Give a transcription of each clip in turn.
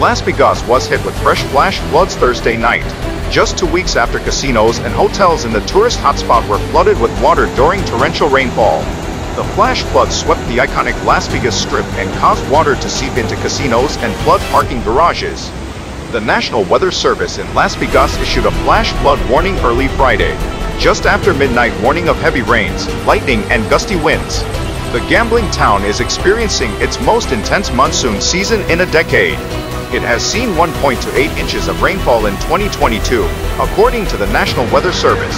Las Vegas was hit with fresh flash floods Thursday night, just 2 weeks after casinos and hotels in the tourist hotspot were flooded with water during torrential rainfall. The flash floods swept the iconic Las Vegas Strip and caused water to seep into casinos and flood parking garages. The National Weather Service in Las Vegas issued a flash flood warning early Friday, just after midnight, warning of heavy rains, lightning, and gusty winds. The gambling town is experiencing its most intense monsoon season in a decade. It has seen 1.28 inches of rainfall in 2022, according to the National Weather Service.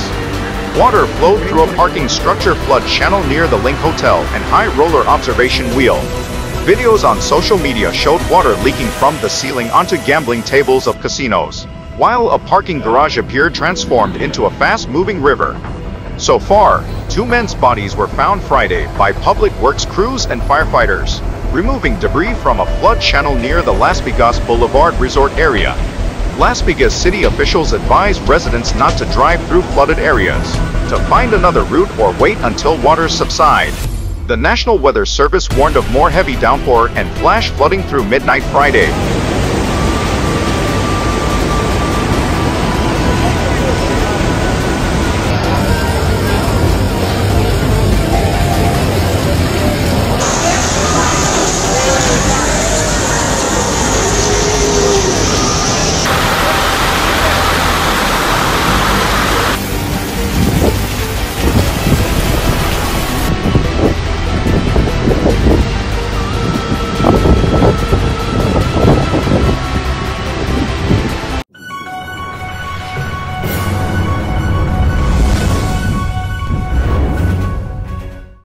Water flowed through a parking structure flood channel near the Link Hotel and high roller observation wheel. Videos on social media showed water leaking from the ceiling onto gambling tables of casinos, while a parking garage appeared transformed into a fast-moving river. So far, 2 men's bodies were found Friday by public works crews and firefighters, removing debris from a flood channel near the Las Vegas Boulevard resort area. Las Vegas city officials advise residents not to drive through flooded areas, to find another route or wait until waters subside. The National Weather Service warned of more heavy downpour and flash flooding through midnight Friday.